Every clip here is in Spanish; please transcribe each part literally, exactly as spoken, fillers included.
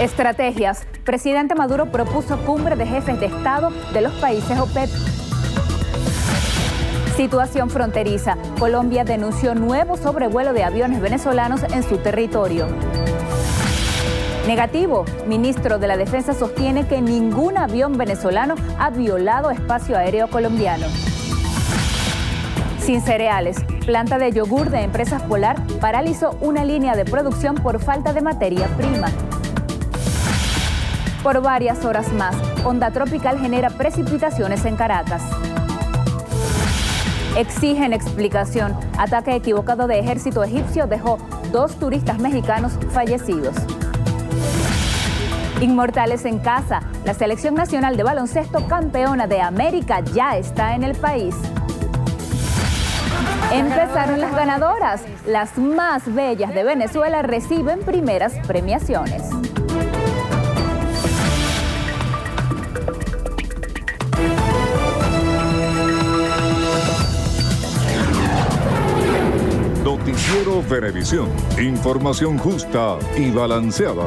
Estrategias. Presidente Maduro propuso cumbre de jefes de Estado de los países OPEP. Situación fronteriza. Colombia denunció nuevo sobrevuelo de aviones venezolanos en su territorio. Negativo. Ministro de la Defensa sostiene que ningún avión venezolano ha violado espacio aéreo colombiano. Sin cereales. Planta de yogur de Empresas Polar paralizó una línea de producción por falta de materia prima. Por varias horas más, onda tropical genera precipitaciones en Caracas. Exigen explicación. Ataque equivocado de ejército egipcio dejó dos turistas mexicanos fallecidos. Inmortales en casa. La selección nacional de baloncesto campeona de América ya está en el país. Empezaron las ganadoras. Las más bellas de Venezuela reciben primeras premiaciones. Noticiero Venevisión. Información justa y balanceada.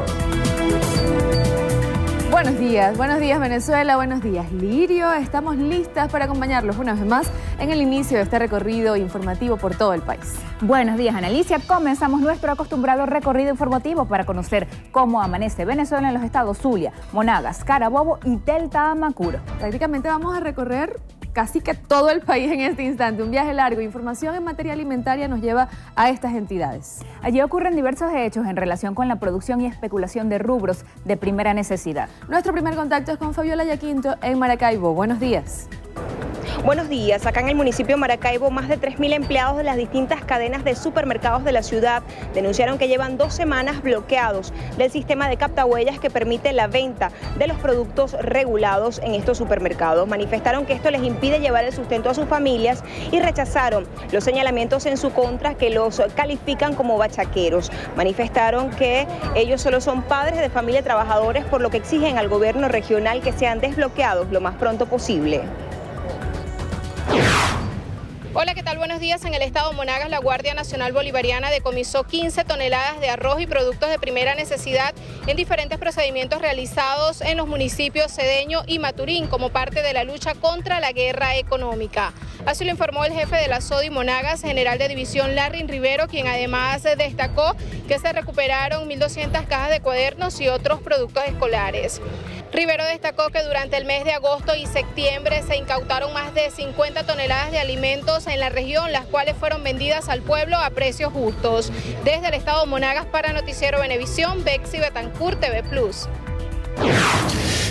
Buenos días, buenos días Venezuela, buenos días Lirio. Estamos listas para acompañarlos una vez más en el inicio de este recorrido informativo por todo el país. Buenos días Analicia, comenzamos nuestro acostumbrado recorrido informativo para conocer cómo amanece Venezuela en los estados Zulia, Monagas, Carabobo y Delta Amacuro. Prácticamente vamos a recorrer casi que todo el país en este instante. Un viaje largo. Información en materia alimentaria nos lleva a estas entidades. Allí ocurren diversos hechos en relación con la producción y especulación de rubros de primera necesidad. Nuestro primer contacto es con Fabiola Yaquinto en Maracaibo. Buenos días. Buenos días. Acá en el municipio de Maracaibo, más de tres mil empleados de las distintas cadenas de supermercados de la ciudad denunciaron que llevan dos semanas bloqueados del sistema de captahuellas que permite la venta de los productos regulados en estos supermercados. Manifestaron que esto les impide llevar el sustento a sus familias y rechazaron los señalamientos en su contra que los califican como bachaqueros. Manifestaron que ellos solo son padres de familia trabajadores, por lo que exigen al gobierno regional que sean desbloqueados lo más pronto posible. Hola, ¿qué tal? Buenos días. En el estado de Monagas, la Guardia Nacional Bolivariana decomisó quince toneladas de arroz y productos de primera necesidad en diferentes procedimientos realizados en los municipios Cedeño y Maturín como parte de la lucha contra la guerra económica. Así lo informó el jefe de la SODI Monagas, general de división Larry Rivero, quien además destacó que se recuperaron mil doscientas cajas de cuadernos y otros productos escolares. Rivero destacó que durante el mes de agosto y septiembre se incautaron más de cincuenta toneladas de alimentos en la región, las cuales fueron vendidas al pueblo a precios justos. Desde el estado de Monagas para Noticiero Venevisión, Bexi Betancourt, T V plus.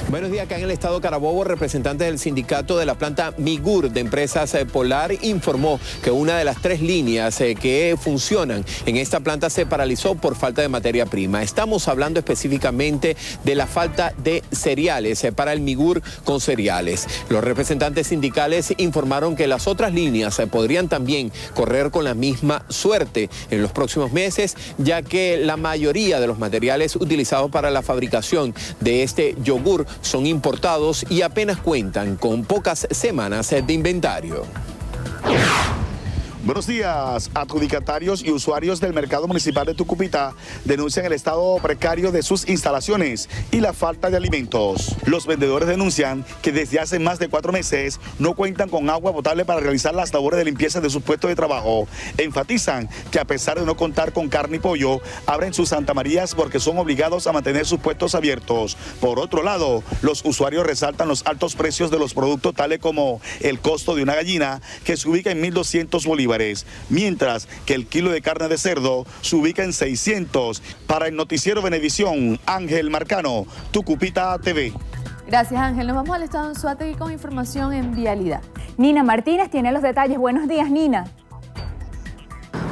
Buenos días. Acá en el estado Carabobo, representantes del sindicato de la planta Migur de Empresas Polar informó que una de las tres líneas que funcionan en esta planta se paralizó por falta de materia prima. Estamos hablando específicamente de la falta de cereales para el Migur con cereales. Los representantes sindicales informaron que las otras líneas podrían también correr con la misma suerte en los próximos meses, ya que la mayoría de los materiales utilizados para la fabricación de este yogur son importados y apenas cuentan con pocas semanas de inventario. Buenos días. Adjudicatarios y usuarios del mercado municipal de Tucupita denuncian el estado precario de sus instalaciones y la falta de alimentos. Los vendedores denuncian que desde hace más de cuatro meses no cuentan con agua potable para realizar las labores de limpieza de sus puestos de trabajo. Enfatizan que a pesar de no contar con carne y pollo, abren sus Santa Marías porque son obligados a mantener sus puestos abiertos. Por otro lado, los usuarios resaltan los altos precios de los productos, tales como el costo de una gallina que se ubica en mil doscientos bolívares, mientras que el kilo de carne de cerdo se ubica en seiscientos. Para el noticiero Venevisión, Ángel Marcano, Tucupita T V. Gracias Ángel, nos vamos al estado de Anzoátegui con información en vialidad. Nina Martínez tiene los detalles. Buenos días Nina.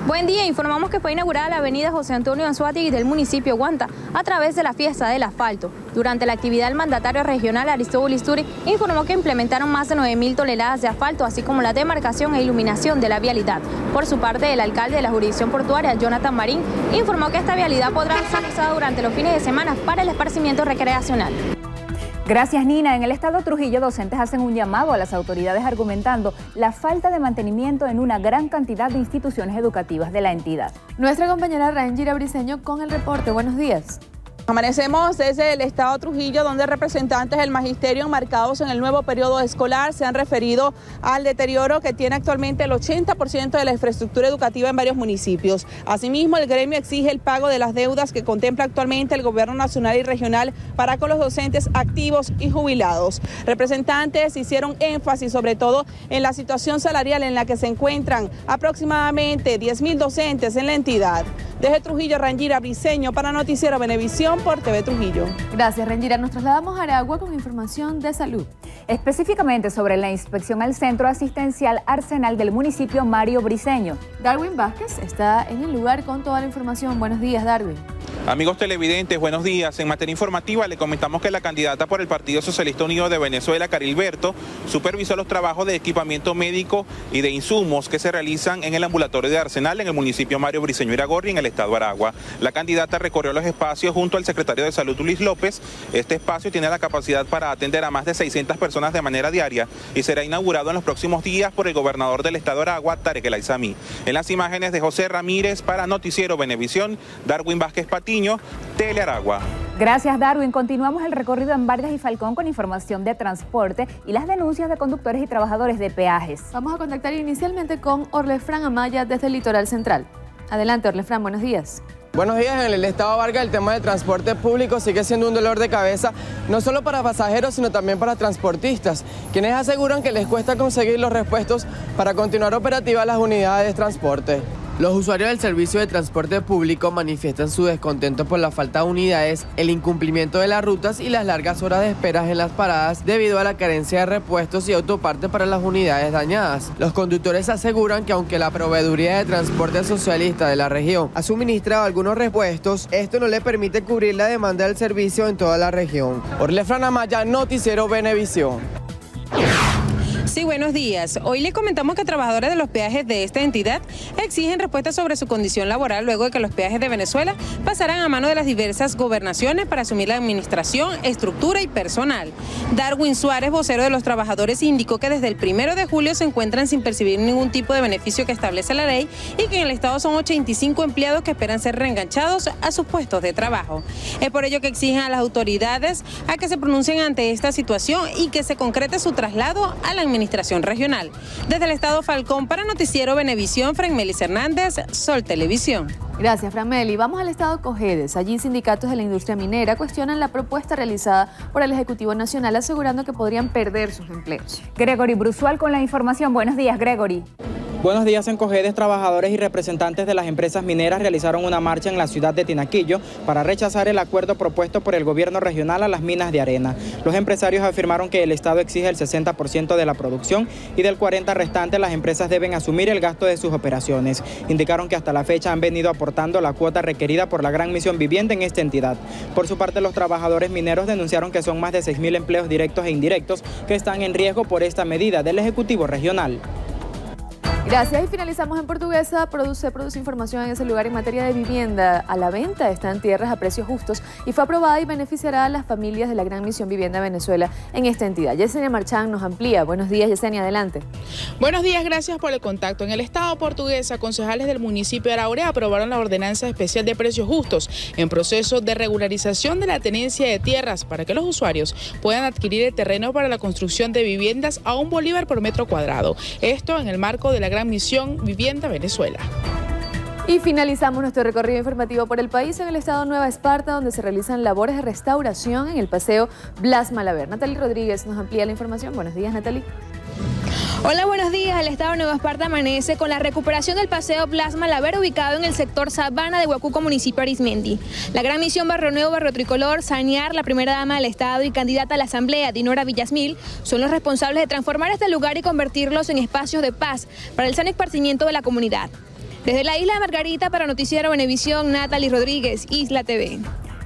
Buen día, informamos que fue inaugurada la avenida José Antonio Anzoátegui del municipio Guanta a través de la fiesta del asfalto. Durante la actividad, el mandatario regional Aristóbulo Istúriz informó que implementaron más de nueve mil toneladas de asfalto, así como la demarcación e iluminación de la vialidad. Por su parte, el alcalde de la jurisdicción portuaria, Jonathan Marín, informó que esta vialidad podrá ser usada durante los fines de semana para el esparcimiento recreacional. Gracias Nina. En el estado Trujillo, docentes hacen un llamado a las autoridades argumentando la falta de mantenimiento en una gran cantidad de instituciones educativas de la entidad. Nuestra compañera Rendira Briceño con el reporte. Buenos días. Amanecemos desde el estado de Trujillo, donde representantes del magisterio enmarcados en el nuevo periodo escolar se han referido al deterioro que tiene actualmente el ochenta por ciento de la infraestructura educativa en varios municipios. Asimismo, el gremio exige el pago de las deudas que contempla actualmente el gobierno nacional y regional para con los docentes activos y jubilados. Representantes hicieron énfasis sobre todo en la situación salarial en la que se encuentran aproximadamente diez mil docentes en la entidad. Desde Trujillo, Rendira Briceño para Noticiero Venevisión por T V Trujillo. Gracias, Rendira. Nos trasladamos a Aragua con información de salud. Específicamente sobre la inspección al Centro Asistencial Arsenal del municipio Mario Briceño. Darwin Vázquez está en el lugar con toda la información. Buenos días, Darwin. Amigos televidentes, buenos días. En materia informativa le comentamos que la candidata por el Partido Socialista Unido de Venezuela, Carilberto, supervisó los trabajos de equipamiento médico y de insumos que se realizan en el ambulatorio de Arsenal en el municipio Mario Briceño Iragorri, en el estado de Aragua. La candidata recorrió los espacios junto al secretario de Salud, Luis López. Este espacio tiene la capacidad para atender a más de seiscientas personas de manera diaria y será inaugurado en los próximos días por el gobernador del estado de Aragua, Tarek El Aizami. En las imágenes de José Ramírez para Noticiero Venevisión, Darwin Vázquez Patiño, Tele Aragua. Gracias, Darwin. Continuamos el recorrido en Vargas y Falcón con información de transporte y las denuncias de conductores y trabajadores de peajes. Vamos a contactar inicialmente con Orlefran Amaya desde el Litoral Central. Adelante, Orlefran, buenos días. Buenos días. En el estado de Vargas el tema del transporte público sigue siendo un dolor de cabeza, no solo para pasajeros, sino también para transportistas, quienes aseguran que les cuesta conseguir los repuestos para continuar operativas las unidades de transporte. Los usuarios del servicio de transporte público manifiestan su descontento por la falta de unidades, el incumplimiento de las rutas y las largas horas de espera en las paradas debido a la carencia de repuestos y autopartes para las unidades dañadas. Los conductores aseguran que aunque la proveeduría de transporte socialista de la región ha suministrado algunos repuestos, esto no le permite cubrir la demanda del servicio en toda la región. Orlefran Amaya, Noticiero Venevisión. Sí, buenos días. Hoy les comentamos que trabajadores de los peajes de esta entidad exigen respuestas sobre su condición laboral luego de que los peajes de Venezuela pasarán a manos de las diversas gobernaciones para asumir la administración, estructura y personal. Darwin Suárez, vocero de los trabajadores, indicó que desde el primero de julio se encuentran sin percibir ningún tipo de beneficio que establece la ley y que en el estado son ochenta y cinco empleados que esperan ser reenganchados a sus puestos de trabajo. Es por ello que exigen a las autoridades a que se pronuncien ante esta situación y que se concrete su traslado a la administración. Administración regional. Desde el estado Falcón para Noticiero Venevisión, Franmelis Hernández, Sol Televisión. Gracias, Franmeli. Vamos al estado Cojedes. Allí sindicatos de la industria minera cuestionan la propuesta realizada por el Ejecutivo Nacional, asegurando que podrían perder sus empleos. Gregory Bruzual con la información. Buenos días, Gregory. Buenos días. En Cojedes, trabajadores y representantes de las empresas mineras realizaron una marcha en la ciudad de Tinaquillo para rechazar el acuerdo propuesto por el gobierno regional a las minas de arena. Los empresarios afirmaron que el Estado exige el sesenta por ciento de la producción y del cuarenta por ciento restante las empresas deben asumir el gasto de sus operaciones. Indicaron que hasta la fecha han venido aportando la cuota requerida por la Gran Misión Vivienda en esta entidad. Por su parte, los trabajadores mineros denunciaron que son más de seis mil empleos directos e indirectos que están en riesgo por esta medida del Ejecutivo Regional. Gracias y finalizamos en Portuguesa. Produce, produce información en ese lugar en materia de vivienda. A la venta están tierras a precios justos y fue aprobada y beneficiará a las familias de la Gran Misión Vivienda Venezuela en esta entidad. Yesenia Marchán nos amplía. Buenos días, Yesenia, adelante. Buenos días, gracias por el contacto. En el estado Portuguesa, concejales del municipio de Araure aprobaron la ordenanza especial de precios justos en proceso de regularización de la tenencia de tierras para que los usuarios puedan adquirir el terreno para la construcción de viviendas a un bolívar por metro cuadrado. Esto en el marco de la Gran Misión Vivienda Venezuela. Y finalizamos nuestro recorrido informativo por el país en el estado Nueva Esparta, donde se realizan labores de restauración en el paseo Blas Malaver. Nathalie Rodríguez nos amplía la información. Buenos días, Nathalie. Hola, buenos días. El estado de Nueva Esparta amanece con la recuperación del paseo Blas Malaver ubicado en el sector Sabana de Huacuco, municipio Arismendi. La Gran Misión Barrio Nuevo, Barrio Tricolor, Sanear, la primera dama del estado y candidata a la asamblea, Dinora Villasmil, son los responsables de transformar este lugar y convertirlos en espacios de paz para el sano esparcimiento de la comunidad. Desde la isla de Margarita para Noticiero Venevisión, Nathalie Rodríguez, Isla T V.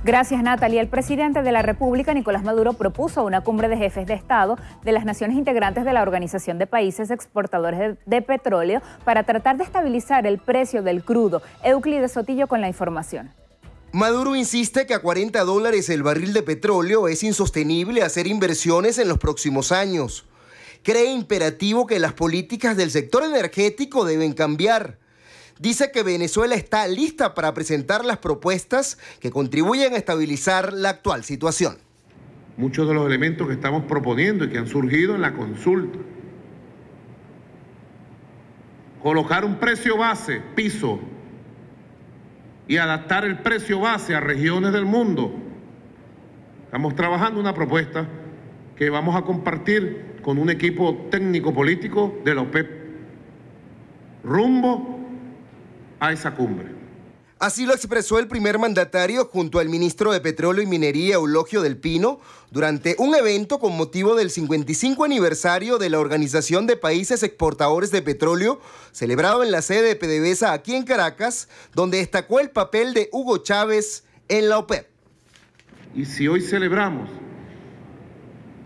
Gracias, Natalia. El presidente de la República, Nicolás Maduro, propuso una cumbre de jefes de Estado de las naciones integrantes de la Organización de Países Exportadores de, de Petróleo para tratar de estabilizar el precio del crudo. Euclides Sotillo con la información. Maduro insiste que a cuarenta dólares el barril de petróleo es insostenible hacer inversiones en los próximos años. Cree imperativo que las políticas del sector energético deben cambiar. dice que Venezuela está lista para presentar las propuestas que contribuyen a estabilizar la actual situación. Muchos de los elementos que estamos proponiendo y que han surgido en la consulta. Colocar un precio base, piso, y adaptar el precio base a regiones del mundo. Estamos trabajando una propuesta que vamos a compartir con un equipo técnico-político de la O P E P, rumbo a esa cumbre. Así lo expresó el primer mandatario junto al ministro de Petróleo y Minería, Eulogio del Pino, durante un evento con motivo del cincuenta y cinco aniversario de la Organización de Países Exportadores de Petróleo, celebrado en la sede de P D V S A aquí en Caracas, donde destacó el papel de Hugo Chávez en la O P E P. Y si hoy celebramos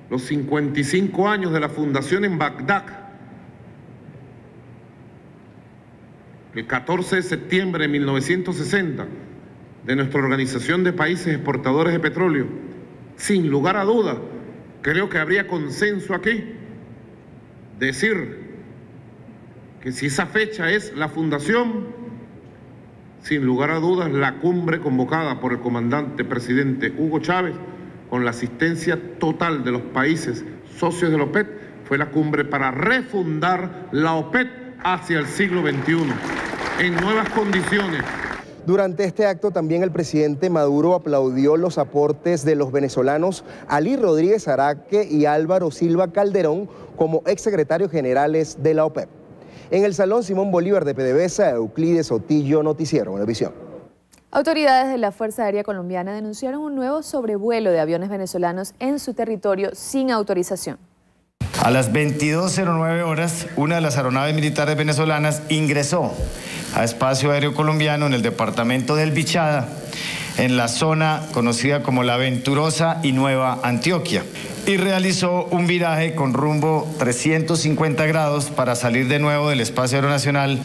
los cincuenta y cinco años de la fundación en Bagdad, el catorce de septiembre de mil novecientos sesenta, de nuestra Organización de Países Exportadores de Petróleo, sin lugar a duda, creo que habría consenso aquí, decir que si esa fecha es la fundación, sin lugar a dudas la cumbre convocada por el comandante presidente Hugo Chávez, con la asistencia total de los países socios de la O P E P, fue la cumbre para refundar la O P E P hacia el siglo veintiuno, en nuevas condiciones. Durante este acto también el presidente Maduro aplaudió los aportes de los venezolanos Alí Rodríguez Araque y Álvaro Silva Calderón como exsecretarios generales de la O P E P. En el Salón Simón Bolívar de P D V S A, Euclides Sotillo, Noticiero Venevisión. Autoridades de la Fuerza Aérea Colombiana denunciaron un nuevo sobrevuelo de aviones venezolanos en su territorio sin autorización. A las veintidós cero nueve horas, una de las aeronaves militares venezolanas ingresó a espacio aéreo colombiano en el departamento del Bichada, en la zona conocida como la Venturosa y Nueva Antioquia, y realizó un viraje con rumbo trescientos cincuenta grados para salir de nuevo del espacio aéreo nacional.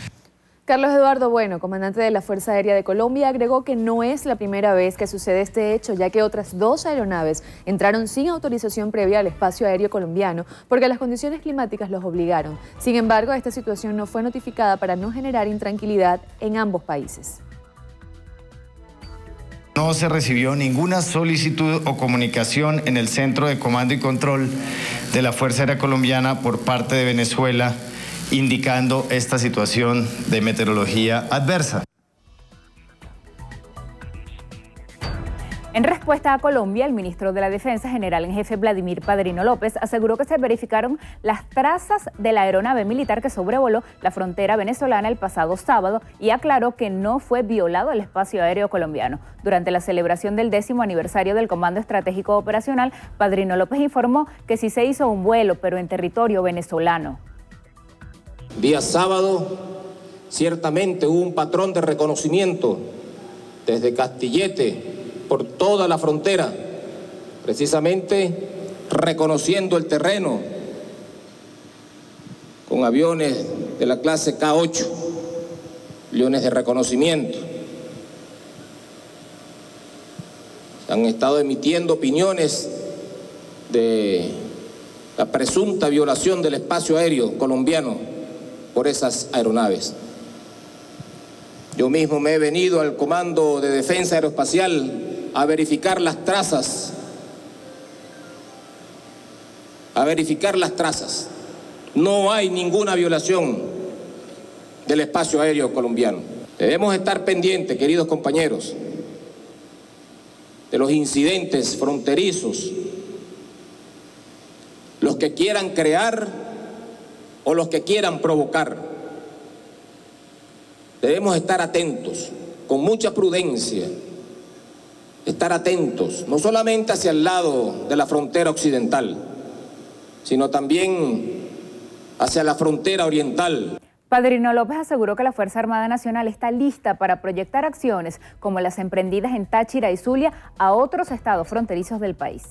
Carlos Eduardo Bueno, comandante de la Fuerza Aérea de Colombia, agregó que no es la primera vez que sucede este hecho, ya que otras dos aeronaves entraron sin autorización previa al espacio aéreo colombiano porque las condiciones climáticas los obligaron. Sin embargo, esta situación no fue notificada para no generar intranquilidad en ambos países. No se recibió ninguna solicitud o comunicación en el Centro de Comando y Control de la Fuerza Aérea Colombiana por parte de Venezuela, indicando esta situación de meteorología adversa. En respuesta a Colombia, el ministro de la Defensa, general en jefe Vladimir Padrino López, aseguró que se verificaron las trazas de la aeronave militar que sobrevoló la frontera venezolana el pasado sábado y aclaró que no fue violado el espacio aéreo colombiano. Durante la celebración del décimo aniversario del Comando Estratégico Operacional, Padrino López informó que sí se hizo un vuelo, pero en territorio venezolano. Día sábado, ciertamente hubo un patrón de reconocimiento desde Castillete por toda la frontera, precisamente reconociendo el terreno con aviones de la clase K ocho, aviones de reconocimiento. Se han estado emitiendo opiniones de la presunta violación del espacio aéreo colombiano por esas aeronaves. Yo mismo me he venido al Comando de Defensa Aeroespacial a verificar las trazas, a verificar las trazas. No hay ninguna violación del espacio aéreo colombiano. Debemos estar pendientes, queridos compañeros, de los incidentes fronterizos. Los que quieran crear o los que quieran provocar, debemos estar atentos, con mucha prudencia, estar atentos, no solamente hacia el lado de la frontera occidental, sino también hacia la frontera oriental. Padrino López aseguró que la Fuerza Armada Nacional está lista para proyectar acciones como las emprendidas en Táchira y Zulia a otros estados fronterizos del país.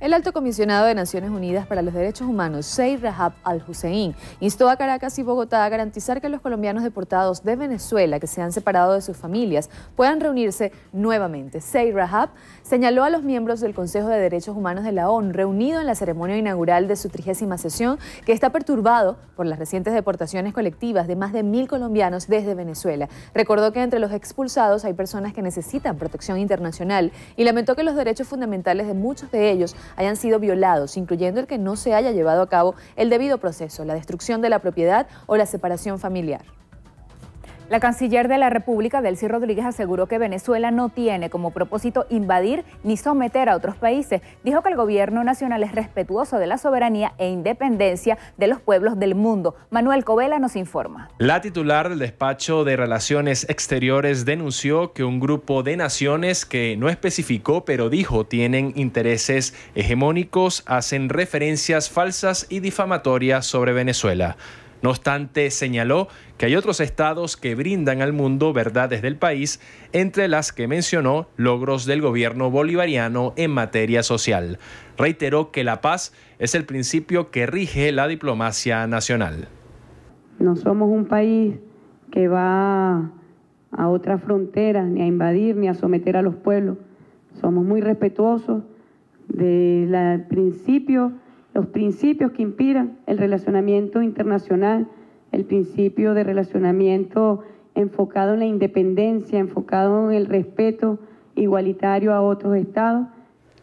El alto comisionado de Naciones Unidas para los Derechos Humanos, Zeid Raad al Hussein, instó a Caracas y Bogotá a garantizar que los colombianos deportados de Venezuela que se han separado de sus familias puedan reunirse nuevamente. Zeid Raad señaló a los miembros del Consejo de Derechos Humanos de la ONU, reunido en la ceremonia inaugural de su trigésima sesión, que está perturbado por las recientes deportaciones colectivas de más de mil colombianos desde Venezuela. Recordó que entre los expulsados hay personas que necesitan protección internacional y lamentó que los derechos fundamentales de muchos de ellos hayan sido violados, incluyendo el que no se haya llevado a cabo el debido proceso, la destrucción de la propiedad o la separación familiar. La canciller de la República, Delcy Rodríguez, aseguró que Venezuela no tiene como propósito invadir ni someter a otros países. Dijo que el gobierno nacional es respetuoso de la soberanía e independencia de los pueblos del mundo. Manuel Cobela nos informa. La titular del despacho de Relaciones Exteriores denunció que un grupo de naciones que no especificó, pero dijo tienen intereses hegemónicos, hacen referencias falsas y difamatorias sobre Venezuela. No obstante, señaló que hay otros estados que brindan al mundo verdades del país, entre las que mencionó logros del gobierno bolivariano en materia social. Reiteró que la paz es el principio que rige la diplomacia nacional. No somos un país que va a otras fronteras, ni a invadir, ni a someter a los pueblos. Somos muy respetuosos de la principio los principios que inspiran el relacionamiento internacional, el principio de relacionamiento enfocado en la independencia, enfocado en el respeto igualitario a otros estados.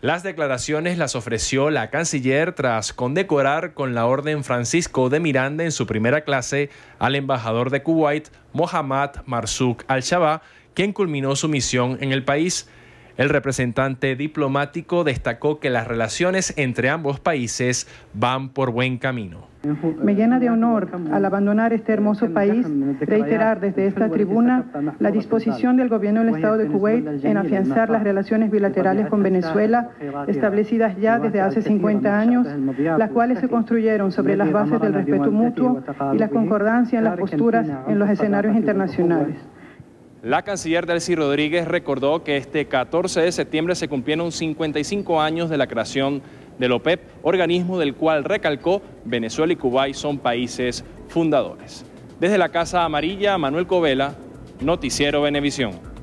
Las declaraciones las ofreció la canciller tras condecorar con la Orden Francisco de Miranda en su primera clase al embajador de Kuwait, Mohammad Marzouk al-Shabab, quien culminó su misión en el país. El representante diplomático destacó que las relaciones entre ambos países van por buen camino. Me llena de honor, al abandonar este hermoso país, reiterar desde esta tribuna la disposición del gobierno del Estado de Kuwait en afianzar las relaciones bilaterales con Venezuela, establecidas ya desde hace cincuenta años, las cuales se construyeron sobre las bases del respeto mutuo y la concordancia en las posturas en los escenarios internacionales. La canciller Delcy Rodríguez recordó que este catorce de septiembre se cumplieron cincuenta y cinco años de la creación del O P E P, organismo del cual recalcó Venezuela y Cuba son países fundadores. Desde la Casa Amarilla, Manuel Covela, Noticiero Venevisión.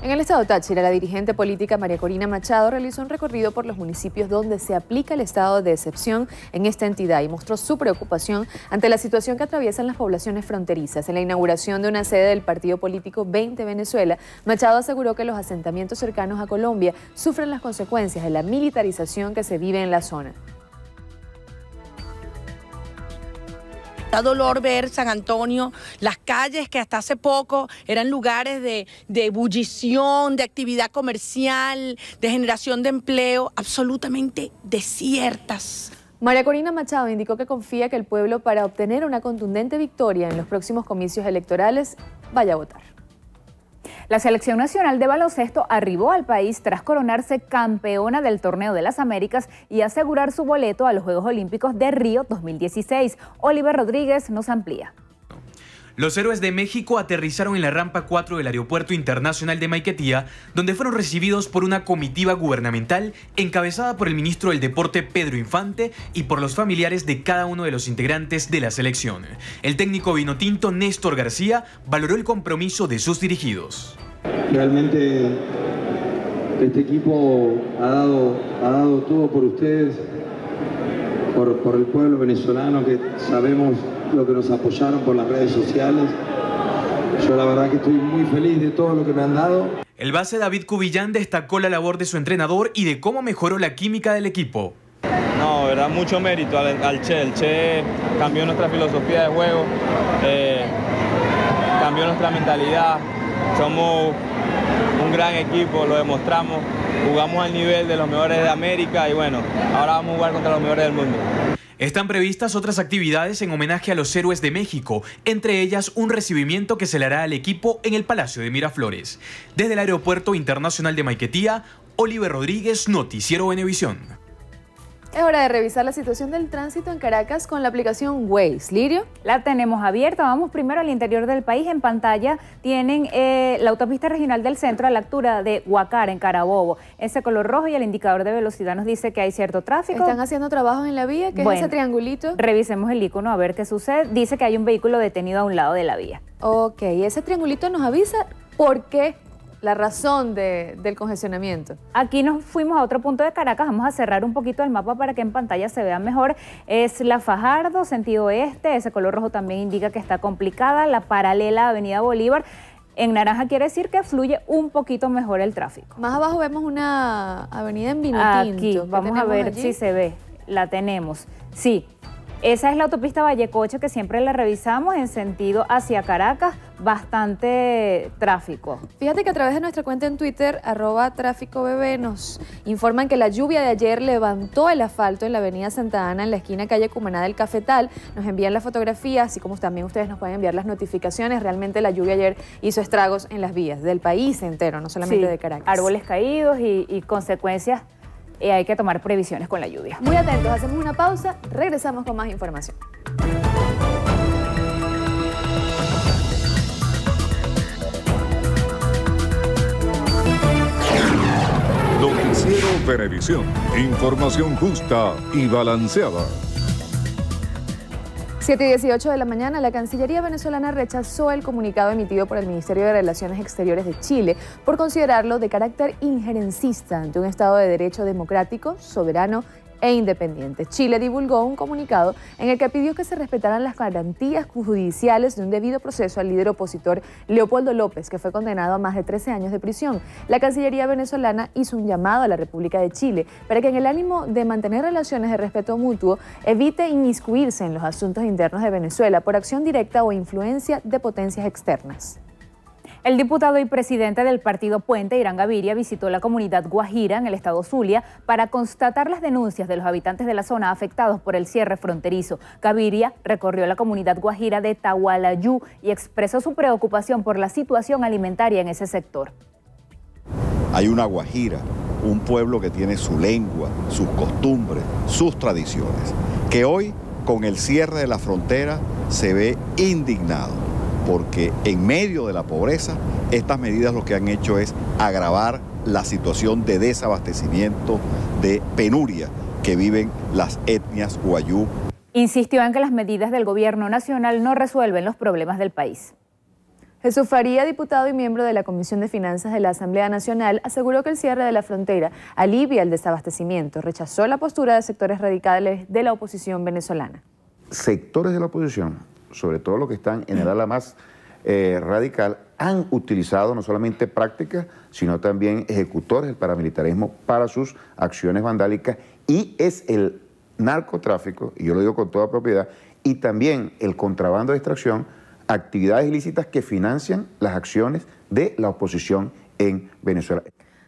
En el estado Táchira, la dirigente política María Corina Machado realizó un recorrido por los municipios donde se aplica el estado de excepción en esta entidad y mostró su preocupación ante la situación que atraviesan las poblaciones fronterizas. En la inauguración de una sede del partido político veinte Venezuela, Machado aseguró que los asentamientos cercanos a Colombia sufren las consecuencias de la militarización que se vive en la zona. Da dolor ver San Antonio, las calles que hasta hace poco eran lugares de, de ebullición, de actividad comercial, de generación de empleo, absolutamente desiertas. María Corina Machado indicó que confía que el pueblo, para obtener una contundente victoria en los próximos comicios electorales, vaya a votar. La Selección Nacional de Baloncesto arribó al país tras coronarse campeona del Torneo de las Américas y asegurar su boleto a los Juegos Olímpicos de Río dos mil dieciséis. Oliver Rodríguez nos amplía. Los héroes de México aterrizaron en la rampa cuatro del Aeropuerto Internacional de Maiquetía, donde fueron recibidos por una comitiva gubernamental encabezada por el ministro del Deporte Pedro Infante y por los familiares de cada uno de los integrantes de la selección. El técnico vinotinto Néstor García valoró el compromiso de sus dirigidos. Realmente este equipo ha dado, ha dado todo por ustedes, por, por el pueblo venezolano, que sabemos lo que nos apoyaron por las redes sociales. Yo la verdad que estoy muy feliz de todo lo que me han dado. El base David Cubillán destacó la labor de su entrenador y de cómo mejoró la química del equipo. No, era mucho mérito al, al Che. El Che cambió nuestra filosofía de juego, eh, cambió nuestra mentalidad. Somos un gran equipo, lo demostramos, jugamos al nivel de los mejores de América y bueno, ahora vamos a jugar contra los mejores del mundo. Están previstas otras actividades en homenaje a los héroes de México, entre ellas un recibimiento que se le hará al equipo en el Palacio de Miraflores. Desde el Aeropuerto Internacional de Maiquetía, Oliver Rodríguez, Noticiero Venevisión. Es hora de revisar la situación del tránsito en Caracas con la aplicación Waze. Lirio. La tenemos abierta. Vamos primero al interior del país. En pantalla tienen eh, la autopista regional del centro a la altura de Huacara, en Carabobo. Ese color rojo y el indicador de velocidad nos dice que hay cierto tráfico. Están haciendo trabajos en la vía, que bueno, es ese triangulito. Revisemos el icono a ver qué sucede. Dice que hay un vehículo detenido a un lado de la vía. Ok, ese triangulito nos avisa por qué. La razón de, del congestionamiento. Aquí nos fuimos a otro punto de Caracas. Vamos a cerrar un poquito el mapa para que en pantalla se vea mejor. Es la Fajardo, sentido oeste. Ese color rojo también indica que está complicada. La paralela Avenida Bolívar en naranja quiere decir que fluye un poquito mejor el tráfico. Más abajo vemos una avenida en Vinotinto. Aquí, vamos a ver allí si se ve. La tenemos. Sí. Esa es la autopista Vallecoche, que siempre la revisamos en sentido hacia Caracas, bastante tráfico. Fíjate que a través de nuestra cuenta en Twitter, arroba tráfico bebé, nos informan que la lluvia de ayer levantó el asfalto en la avenida Santa Ana, en la esquina calle Cumaná del Cafetal. Nos envían las fotografías, así como también ustedes nos pueden enviar las notificaciones. Realmente la lluvia ayer hizo estragos en las vías del país entero, no solamente sí, de Caracas. Árboles caídos y, y consecuencias. Y hay que tomar previsiones con la lluvia. Muy atentos, hacemos una pausa, regresamos con más información. Noticiero Venevisión, información justa y balanceada. siete y dieciocho de la mañana, la Cancillería venezolana rechazó el comunicado emitido por el Ministerio de Relaciones Exteriores de Chile por considerarlo de carácter injerencista ante un Estado de Derecho democrático, soberano e independiente. Chile divulgó un comunicado en el que pidió que se respetaran las garantías judiciales de un debido proceso al líder opositor Leopoldo López, que fue condenado a más de trece años de prisión. La Cancillería venezolana hizo un llamado a la República de Chile para que, en el ánimo de mantener relaciones de respeto mutuo, evite inmiscuirse en los asuntos internos de Venezuela por acción directa o influencia de potencias externas. El diputado y presidente del partido Puente, Irán Gaviria, visitó la comunidad Guajira en el estado Zulia para constatar las denuncias de los habitantes de la zona afectados por el cierre fronterizo. Gaviria recorrió la comunidad Guajira de Tahualayú y expresó su preocupación por la situación alimentaria en ese sector. Hay una Guajira, un pueblo que tiene su lengua, sus costumbres, sus tradiciones, que hoy, con el cierre de la frontera, se ve indignado, porque en medio de la pobreza, estas medidas lo que han hecho es agravar la situación de desabastecimiento, de penuria que viven las etnias Guayú. Insistió en que las medidas del gobierno nacional no resuelven los problemas del país. Jesús Faría, diputado y miembro de la Comisión de Finanzas de la Asamblea Nacional, aseguró que el cierre de la frontera alivia el desabastecimiento. Rechazó la postura de sectores radicales de la oposición venezolana. Sectores de la oposición, sobre todo los que están en el ala más eh, radical, han utilizado no solamente prácticas, sino también ejecutores del paramilitarismo para sus acciones vandálicas, y es el narcotráfico, y yo lo digo con toda propiedad, y también el contrabando de extracción, actividades ilícitas que financian las acciones de la oposición en Venezuela.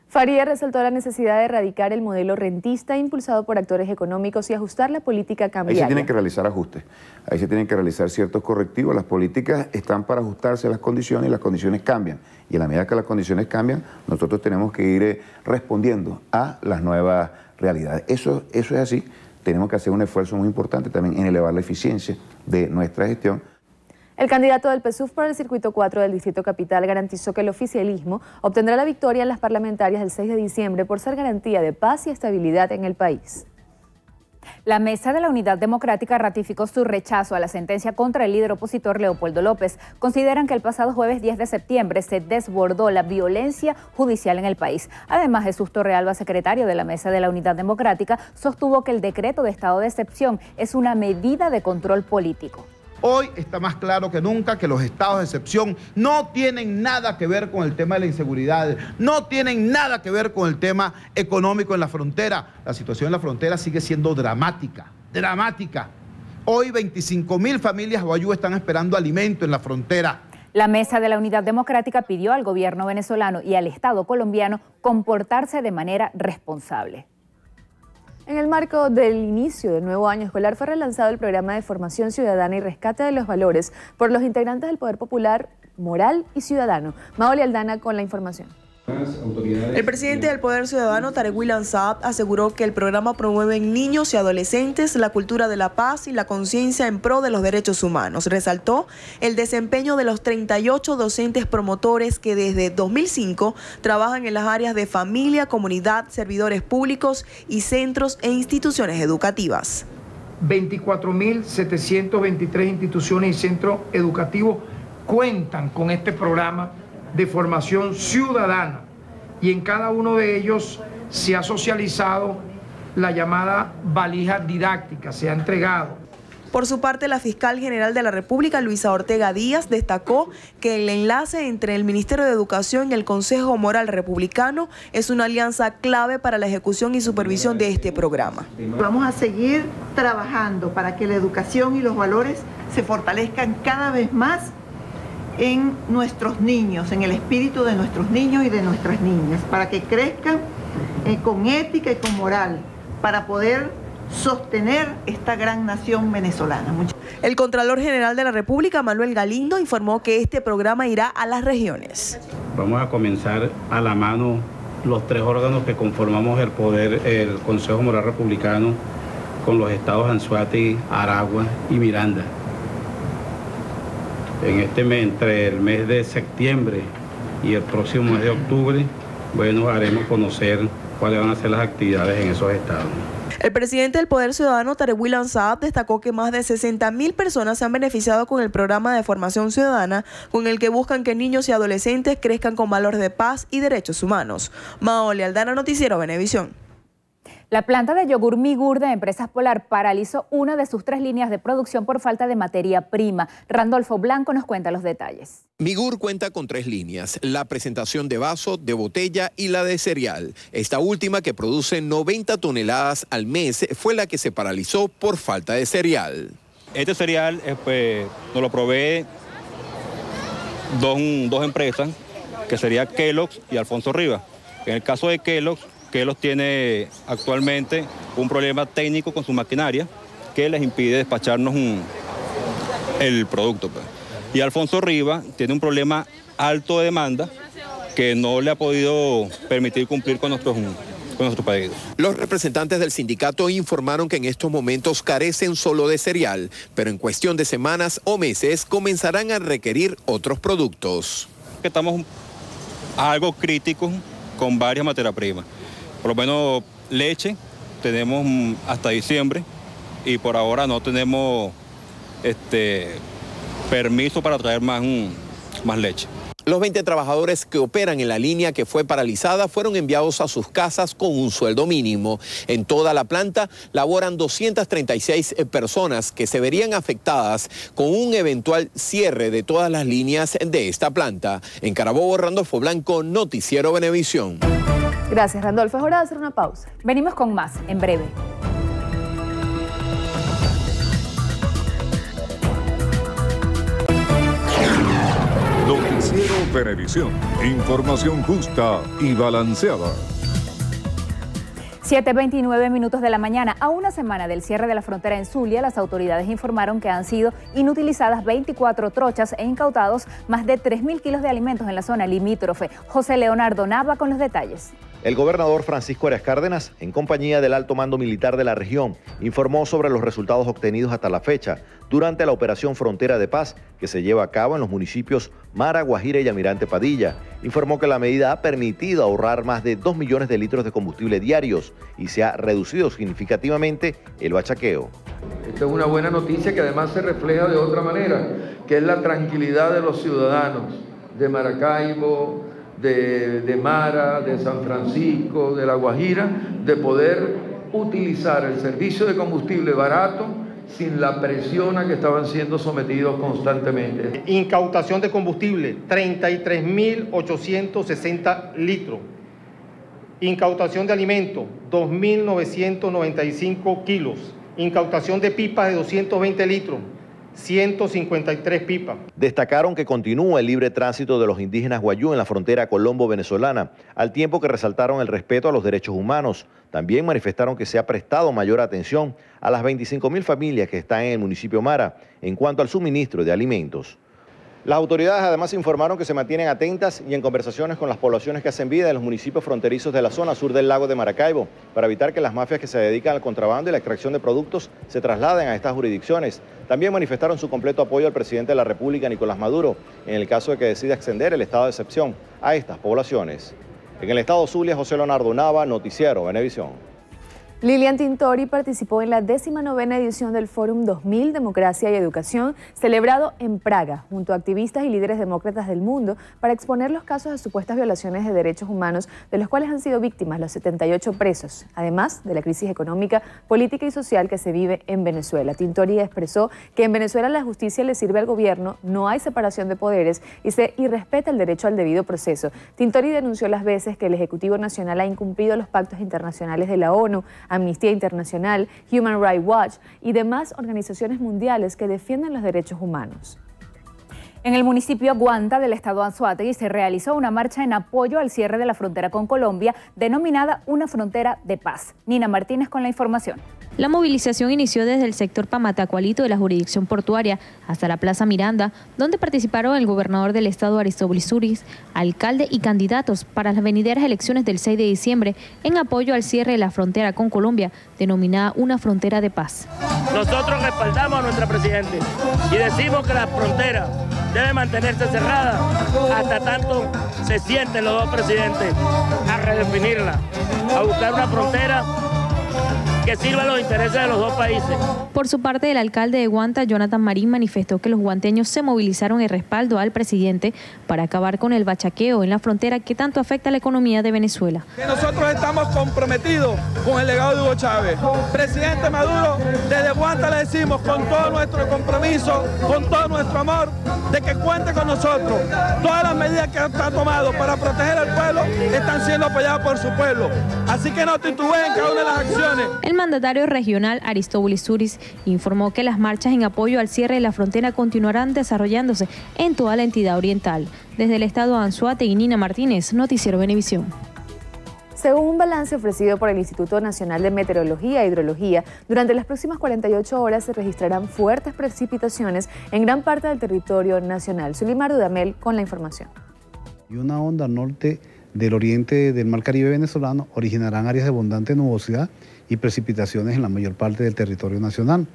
Faría resaltó la necesidad de erradicar el modelo rentista impulsado por actores económicos y ajustar la política cambiaria. Ahí se tienen que realizar ajustes, ahí se tienen que realizar ciertos correctivos. Las políticas están para ajustarse a las condiciones y las condiciones cambian. Y en la medida que las condiciones cambian, nosotros tenemos que ir respondiendo a las nuevas realidades. Eso, eso es así. Tenemos que hacer un esfuerzo muy importante también en elevar la eficiencia de nuestra gestión. El candidato del P S U V por el Circuito cuatro del Distrito Capital garantizó que el oficialismo obtendrá la victoria en las parlamentarias del seis de diciembre por ser garantía de paz y estabilidad en el país. La Mesa de la Unidad Democrática ratificó su rechazo a la sentencia contra el líder opositor Leopoldo López. Consideran que el pasado jueves diez de septiembre se desbordó la violencia judicial en el país. Además, Jesús Torrealba, secretario de la Mesa de la Unidad Democrática, sostuvo que el decreto de estado de excepción es una medida de control político. Hoy está más claro que nunca que los estados de excepción no tienen nada que ver con el tema de la inseguridad, no tienen nada que ver con el tema económico en la frontera. La situación en la frontera sigue siendo dramática, dramática. Hoy veinticinco mil familias guayú están esperando alimento en la frontera. La Mesa de la Unidad Democrática pidió al gobierno venezolano y al Estado colombiano comportarse de manera responsable. En el marco del inicio del nuevo año escolar fue relanzado el programa de formación ciudadana y rescate de los valores por los integrantes del Poder Popular Moral y Ciudadano. Maoli Aldana con la información. El presidente del Poder Ciudadano, Tarek William Saab, aseguró que el programa promueve en niños y adolescentes la cultura de la paz y la conciencia en pro de los derechos humanos. Resaltó el desempeño de los treinta y ocho docentes promotores que desde dos mil cinco trabajan en las áreas de familia, comunidad, servidores públicos y centros e instituciones educativas. veinticuatro mil setecientas veintitrés instituciones y centros educativos cuentan con este programa de formación ciudadana, y en cada uno de ellos se ha socializado la llamada valija didáctica, se ha entregado. Por su parte, la fiscal general de la República, Luisa Ortega Díaz, destacó que el enlace entre el Ministerio de Educación y el Consejo Moral Republicano es una alianza clave para la ejecución y supervisión de este programa. Vamos a seguir trabajando para que la educación y los valores se fortalezcan cada vez más en nuestros niños, en el espíritu de nuestros niños y de nuestras niñas, para que crezcan eh, con ética y con moral, para poder sostener esta gran nación venezolana. Muchas... El Contralor General de la República, Manuel Galindo, informó que este programa irá a las regiones. Vamos a comenzar a la mano los tres órganos que conformamos el poder, el Consejo Moral Republicano, con los estados Anzoátegui, Aragua y Miranda. En este mes, entre el mes de septiembre y el próximo mes de octubre, bueno, haremos conocer cuáles van a ser las actividades en esos estados. El presidente del Poder Ciudadano, Tarek William Saab, destacó que más de sesenta mil personas se han beneficiado con el programa de formación ciudadana, con el que buscan que niños y adolescentes crezcan con valores de paz y derechos humanos. Maoli Aldana, Noticiero Venevisión. La planta de yogur Migur de Empresas Polar paralizó una de sus tres líneas de producción por falta de materia prima. Randolfo Blanco nos cuenta los detalles. Migur cuenta con tres líneas, la presentación de vaso, de botella y la de cereal. Esta última, que produce noventa toneladas al mes, fue la que se paralizó por falta de cereal. Este cereal pues, nos lo provee dos, dos empresas, que sería Kellogg's y Alfonso Rivas. En el caso de Kellogg's, Kellogg's tiene actualmente un problema técnico con su maquinaria que les impide despacharnos un, el producto. Y Alfonso Rivas tiene un problema alto de demanda que no le ha podido permitir cumplir con nuestros... con nuestro país. Los representantes del sindicato informaron que en estos momentos carecen solo de cereal, pero en cuestión de semanas o meses comenzarán a requerir otros productos. Estamos algo críticos con varias materias primas. Por lo menos leche tenemos hasta diciembre y por ahora no tenemos este, permiso para traer más, más leche. Los veinte trabajadores que operan en la línea que fue paralizada fueron enviados a sus casas con un sueldo mínimo. En toda la planta laboran doscientas treinta y seis personas que se verían afectadas con un eventual cierre de todas las líneas de esta planta. En Carabobo, Randolfo Blanco, Noticiero Venevisión. Gracias, Randolfo. Es hora de hacer una pausa. Venimos con más en breve. Noticiero Venevisión. Información justa y balanceada. siete veintinueve minutos de la mañana. A una semana del cierre de la frontera en Zulia, las autoridades informaron que han sido inutilizadas veinticuatro trochas e incautados más de tres mil kilos de alimentos en la zona limítrofe. José Leonardo Nava con los detalles. El gobernador Francisco Arias Cárdenas, en compañía del alto mando militar de la región, informó sobre los resultados obtenidos hasta la fecha durante la operación Frontera de Paz que se lleva a cabo en los municipios Mara, Guajira y Almirante Padilla. Informó que la medida ha permitido ahorrar más de dos millones de litros de combustible diarios y se ha reducido significativamente el bachaqueo. Esta es una buena noticia que además se refleja de otra manera, que es la tranquilidad de los ciudadanos de Maracaibo, De, de Mara, de San Francisco, de La Guajira, de poder utilizar el servicio de combustible barato sin la presión a que estaban siendo sometidos constantemente. Incautación de combustible, treinta y tres mil ochocientos sesenta litros. Incautación de alimentos, dos mil novecientos noventa y cinco kilos. Incautación de pipas de doscientos veinte litros. ciento cincuenta y tres pipas. Destacaron que continúa el libre tránsito de los indígenas guayú en la frontera colombo-venezolana, al tiempo que resaltaron el respeto a los derechos humanos. También manifestaron que se ha prestado mayor atención a las veinticinco mil familias que están en el municipio Mara en cuanto al suministro de alimentos. Las autoridades además informaron que se mantienen atentas y en conversaciones con las poblaciones que hacen vida en los municipios fronterizos de la zona sur del lago de Maracaibo para evitar que las mafias que se dedican al contrabando y la extracción de productos se trasladen a estas jurisdicciones. También manifestaron su completo apoyo al presidente de la República, Nicolás Maduro, en el caso de que decida extender el estado de excepción a estas poblaciones. En el estado Zulia, José Leonardo Nava, Noticiero Venevisión. Lilian Tintori participó en la decimonovena edición del Fórum dos mil Democracia y Educación, celebrado en Praga, junto a activistas y líderes demócratas del mundo, para exponer los casos de supuestas violaciones de derechos humanos de los cuales han sido víctimas los setenta y ocho presos, además de la crisis económica, política y social que se vive en Venezuela. Tintori expresó que en Venezuela la justicia le sirve al gobierno, no hay separación de poderes y se irrespeta el derecho al debido proceso. Tintori denunció las veces que el Ejecutivo Nacional ha incumplido los pactos internacionales de la ONU, Amnistía Internacional, Human Rights Watch y demás organizaciones mundiales que defienden los derechos humanos. En el municipio Guanta del estado Anzoátegui se realizó una marcha en apoyo al cierre de la frontera con Colombia, denominada Una Frontera de Paz. Nina Martínez con la información. La movilización inició desde el sector Pamatacualito de la jurisdicción portuaria hasta la Plaza Miranda, donde participaron el gobernador del estado Aristóbulo Suris, alcalde y candidatos para las venideras elecciones del seis de diciembre en apoyo al cierre de la frontera con Colombia, denominada Una Frontera de Paz. Nosotros respaldamos a nuestra presidenta y decimos que la frontera debe mantenerse cerrada hasta tanto se sienten los dos presidentes a redefinirla, a buscar una frontera que sirva a los intereses de los dos países. Por su parte, el alcalde de Guanta, Jonathan Marín, manifestó que los guanteños se movilizaron en respaldo al presidente para acabar con el bachaqueo en la frontera que tanto afecta a la economía de Venezuela. Nosotros estamos comprometidos con el legado de Hugo Chávez. Presidente Maduro, desde Guanta le decimos con todo nuestro compromiso, con todo nuestro amor, de que cuente con nosotros. Todas las medidas que han tomado para proteger al pueblo están siendo apoyadas por su pueblo. Así que no titubeen cada una de las acciones. El mandatario regional Aristóbulo Istúriz informó que las marchas en apoyo al cierre de la frontera continuarán desarrollándose en toda la entidad oriental. Desde el estado Anzoátegui, Nina Martínez, Noticiero Venevisión. Según un balance ofrecido por el Instituto Nacional de Meteorología e Hidrología, durante las próximas cuarenta y ocho horas se registrarán fuertes precipitaciones en gran parte del territorio nacional. Zulimar Dudamel con la información. Y una onda norte del oriente del mar Caribe venezolano originarán áreas de abundante nubosidad y precipitaciones en la mayor parte del territorio nacional.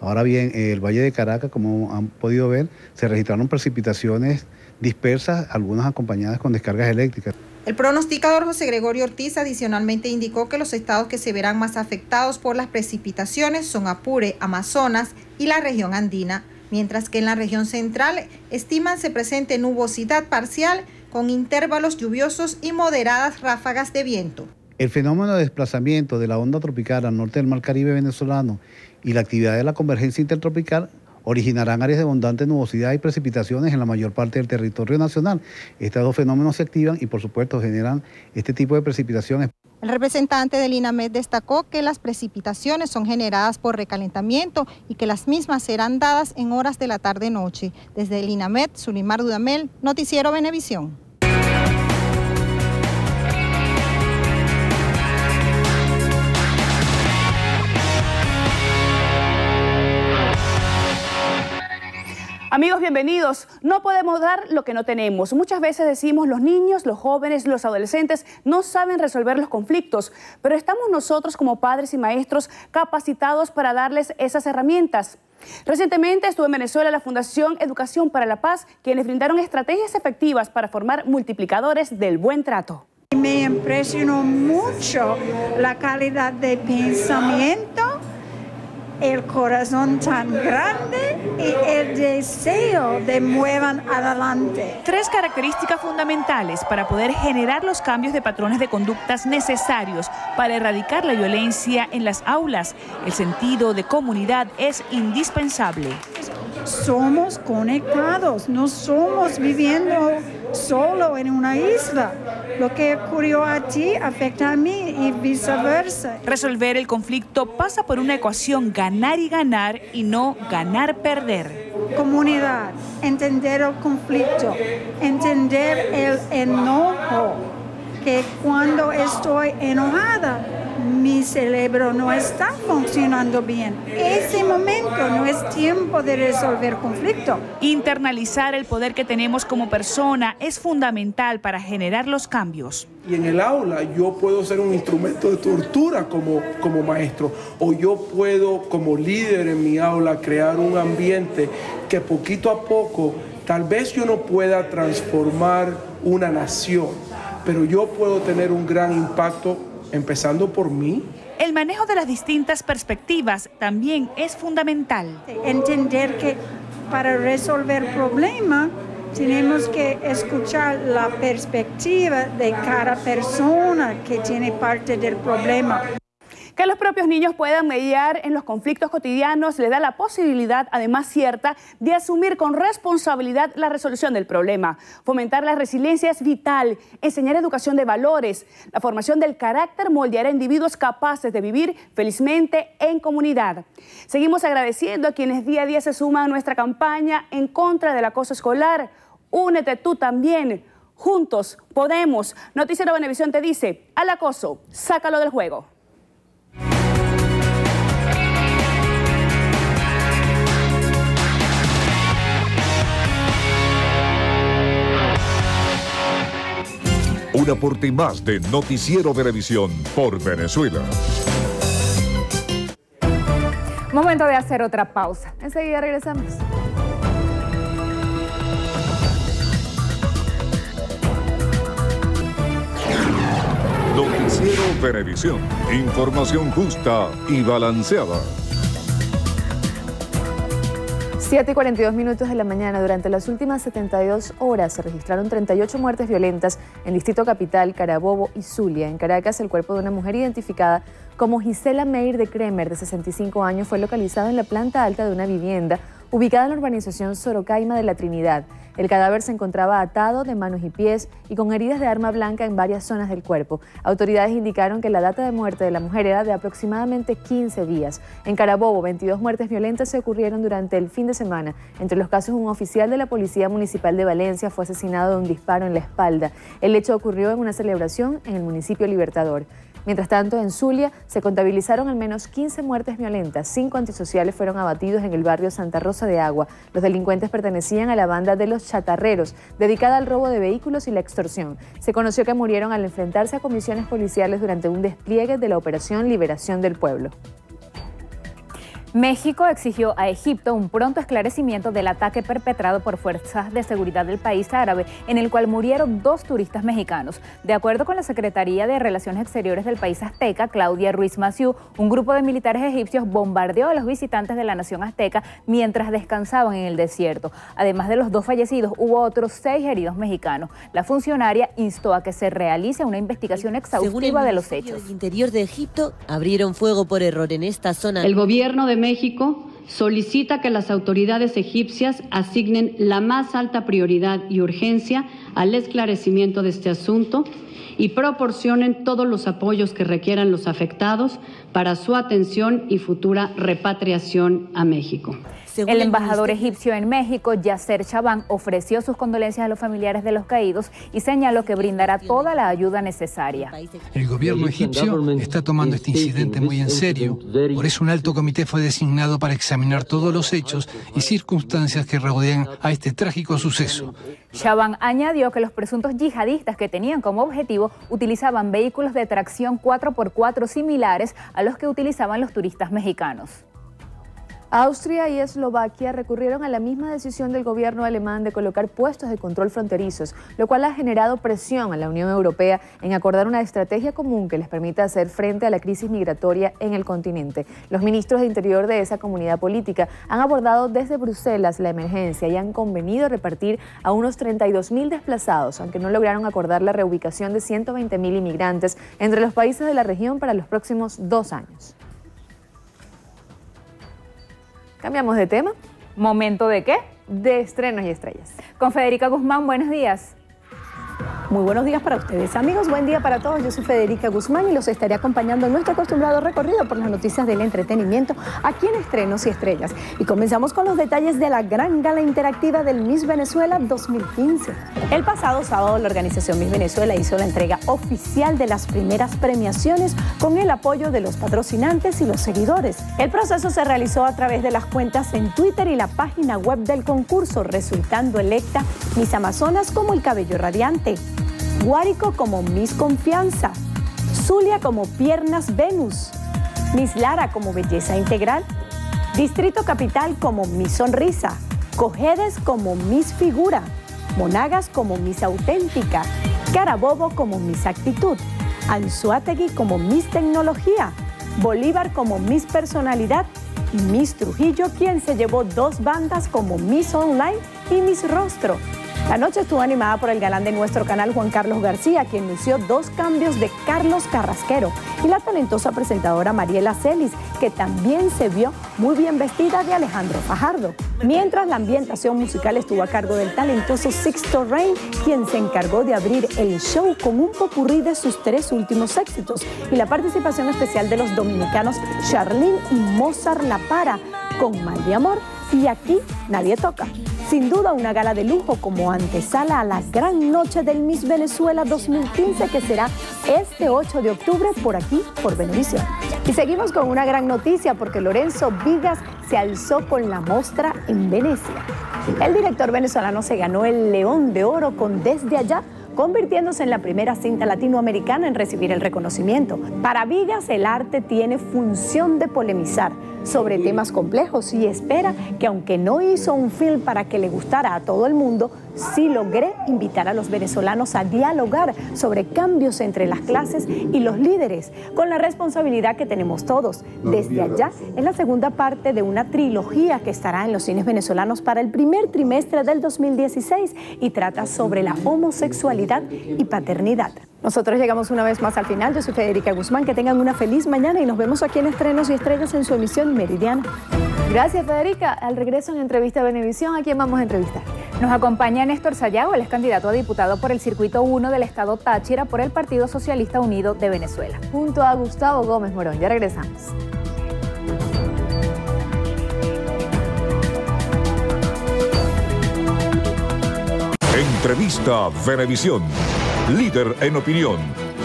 Ahora bien, el Valle de Caracas, como han podido ver, se registraron precipitaciones dispersas, algunas acompañadas con descargas eléctricas. El pronosticador José Gregorio Ortiz adicionalmente indicó que los estados que se verán más afectados por las precipitaciones son Apure, Amazonas y la región andina, mientras que en la región central estiman se presente nubosidad parcial con intervalos lluviosos y moderadas ráfagas de viento. El fenómeno de desplazamiento de la onda tropical al norte del mar Caribe venezolano y la actividad de la convergencia intertropical originarán áreas de abundante nubosidad y precipitaciones en la mayor parte del territorio nacional. Estos dos fenómenos se activan y, por supuesto, generan este tipo de precipitaciones. El representante del INAMED destacó que las precipitaciones son generadas por recalentamiento y que las mismas serán dadas en horas de la tarde-noche. Desde el INAMED, Zulimar Dudamel, Noticiero Venevisión. Amigos, bienvenidos. No podemos dar lo que no tenemos. Muchas veces decimos los niños, los jóvenes, los adolescentes no saben resolver los conflictos, pero estamos nosotros como padres y maestros capacitados para darles esas herramientas. Recientemente estuvo en Venezuela la Fundación Educación para la Paz, quienes brindaron estrategias efectivas para formar multiplicadores del buen trato. Me impresionó mucho la calidad de pensamiento, el corazón tan grande y el deseo de muevan adelante. Tres características fundamentales para poder generar los cambios de patrones de conductas necesarios para erradicar la violencia en las aulas. El sentido de comunidad es indispensable. Somos conectados, no somos viviendo solo en una isla. Lo que ocurrió a ti afecta a mí y viceversa. Resolver el conflicto pasa por una ecuación ganar y ganar y no ganar-perder. Comunidad, entender el conflicto, entender el enojo, que cuando estoy enojada, mis cerebro no está funcionando bien. Ese momento no es tiempo de resolver conflicto. Internalizar el poder que tenemos como persona es fundamental para generar los cambios. Y en el aula yo puedo ser un instrumento de tortura como, como maestro, o yo puedo como líder en mi aula crear un ambiente que poquito a poco, tal vez yo no pueda transformar una nación, pero yo puedo tener un gran impacto empezando por mí. El manejo de las distintas perspectivas también es fundamental. Entender que para resolver problemas tenemos que escuchar la perspectiva de cada persona que tiene parte del problema. Que los propios niños puedan mediar en los conflictos cotidianos les da la posibilidad, además cierta, de asumir con responsabilidad la resolución del problema. Fomentar la resiliencia es vital, enseñar educación de valores. La formación del carácter moldeará a individuos capaces de vivir felizmente en comunidad. Seguimos agradeciendo a quienes día a día se suman a nuestra campaña en contra del acoso escolar. Únete tú también. Juntos podemos. Noticiero Venevisión te dice, al acoso, sácalo del juego. Un aporte más de Noticiero Venevisión por Venezuela. Momento de hacer otra pausa. Enseguida regresamos. Noticiero Venevisión. Información justa y balanceada. siete y cuarenta y dos minutos de la mañana. Durante las últimas setenta y dos horas se registraron treinta y ocho muertes violentas en Distrito Capital, Carabobo y Zulia. En Caracas, el cuerpo de una mujer identificada como Gisela Meir de Kremer, de sesenta y cinco años, fue localizado en la planta alta de una vivienda ubicada en la urbanización Sorocaima de La Trinidad. El cadáver se encontraba atado de manos y pies y con heridas de arma blanca en varias zonas del cuerpo. Autoridades indicaron que la data de muerte de la mujer era de aproximadamente quince días. En Carabobo, veintidós muertes violentas se ocurrieron durante el fin de semana. Entre los casos, un oficial de la Policía Municipal de Valencia fue asesinado de un disparo en la espalda. El hecho ocurrió en una celebración en el municipio Libertador. Mientras tanto, en Zulia se contabilizaron al menos quince muertes violentas. Cinco antisociales fueron abatidos en el barrio Santa Rosa de Agua. Los delincuentes pertenecían a la banda de los chatarreros, dedicada al robo de vehículos y la extorsión. Se conoció que murieron al enfrentarse a comisiones policiales durante un despliegue de la Operación Liberación del Pueblo. México exigió a Egipto un pronto esclarecimiento del ataque perpetrado por fuerzas de seguridad del país árabe, en el cual murieron dos turistas mexicanos. De acuerdo con la Secretaría de Relaciones Exteriores del país azteca, Claudia Ruiz Massieu, un grupo de militares egipcios bombardeó a los visitantes de la nación azteca mientras descansaban en el desierto. Además de los dos fallecidos, hubo otros seis heridos mexicanos. La funcionaria instó a que se realice una investigación exhaustiva de los hechos. Según el interior de Egipto, abrieron fuego por error en esta zona. El gobierno de México solicita que las autoridades egipcias asignen la más alta prioridad y urgencia al esclarecimiento de este asunto y proporcionen todos los apoyos que requieran los afectados para su atención y futura repatriación a México. El embajador egipcio en México, Yasser Chabán, ofreció sus condolencias a los familiares de los caídos y señaló que brindará toda la ayuda necesaria. El gobierno egipcio está tomando este incidente muy en serio. Por eso un alto comité fue designado para examinar todos los hechos y circunstancias que rodean a este trágico suceso. Chabán añadió que los presuntos yihadistas que tenían como objetivo utilizaban vehículos de tracción cuatro por cuatro similares a los que utilizaban los turistas mexicanos. Austria y Eslovaquia recurrieron a la misma decisión del gobierno alemán de colocar puestos de control fronterizos, lo cual ha generado presión a la Unión Europea en acordar una estrategia común que les permita hacer frente a la crisis migratoria en el continente. Los ministros de Interior de esa comunidad política han abordado desde Bruselas la emergencia y han convenido repartir a unos treinta y dos mil desplazados, aunque no lograron acordar la reubicación de ciento veinte mil inmigrantes entre los países de la región para los próximos dos años. Cambiamos de tema. ¿Momento de qué? De estrenos y estrellas. Con Federica Guzmán, buenos días. Muy buenos días para ustedes, amigos. Buen día para todos. Yo soy Federica Guzmán y los estaré acompañando en nuestro acostumbrado recorrido por las noticias del entretenimiento aquí en Estrenos y Estrellas. Y comenzamos con los detalles de la gran gala interactiva del Miss Venezuela dos mil quince. El pasado sábado la organización Miss Venezuela hizo la entrega oficial de las primeras premiaciones con el apoyo de los patrocinantes y los seguidores. El proceso se realizó a través de las cuentas en Twitter y la página web del concurso, resultando electa Miss Amazonas como el cabello radiante, Guárico como Miss Confianza, Zulia como Piernas Venus, Miss Lara como Belleza Integral, Distrito Capital como Miss Sonrisa, Cojedes como Miss Figura, Monagas como Miss Auténtica, Carabobo como Miss Actitud, Anzuategui como Miss Tecnología, Bolívar como Miss Personalidad y Miss Trujillo, quien se llevó dos bandas como Miss Online y Miss Rostro. La noche estuvo animada por el galán de nuestro canal, Juan Carlos García, quien lució dos cambios de Carlos Carrasquero, y la talentosa presentadora Mariela Celis, que también se vio muy bien vestida, de Alejandro Fajardo. Mientras, la ambientación musical estuvo a cargo del talentoso Sixto Rain, quien se encargó de abrir el show con un popurrí de sus tres últimos éxitos y la participación especial de los dominicanos Charlene y Mozart La Para con Mal de Amor y Aquí Nadie Toca. Sin duda una gala de lujo como antesala a la gran noche del Miss Venezuela dos mil quince, que será este ocho de octubre por aquí, por Venevisión. Y seguimos con una gran noticia, porque Lorenzo Vigas se alzó con la Mostra en Venecia. El director venezolano se ganó el León de Oro con Desde Allá, convirtiéndose en la primera cinta latinoamericana en recibir el reconocimiento. Para Vigas, el arte tiene función de polemizar sobre temas complejos y espera que, aunque no hizo un film para que le gustara a todo el mundo, sí logré invitar a los venezolanos a dialogar sobre cambios entre las clases y los líderes, con la responsabilidad que tenemos todos. Desde Allá es la segunda parte de una trilogía que estará en los cines venezolanos para el primer trimestre del dos mil dieciséis y trata sobre la homosexualidad y paternidad. Nosotros llegamos una vez más al final. Yo soy Federica Guzmán. Que tengan una feliz mañana y nos vemos aquí en Estrenos y Estrellas en su emisión meridiana. Gracias, Federica. Al regreso en Entrevista Venevisión, ¿a quién vamos a entrevistar? Nos acompaña Néstor Sayago. Él es candidato a diputado por el Circuito uno del Estado Táchira por el Partido Socialista Unido de Venezuela, junto a Gustavo Gómez Morón. Ya regresamos. Entrevista Venevisión. Líder en opinión,